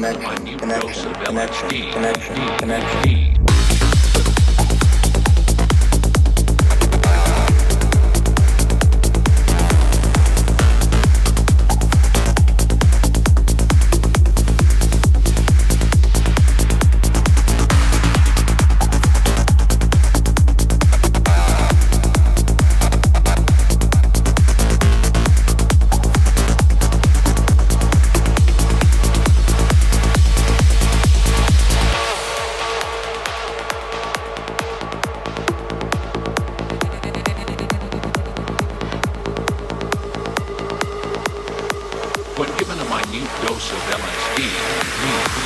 connection. When given a minute dose of LSD,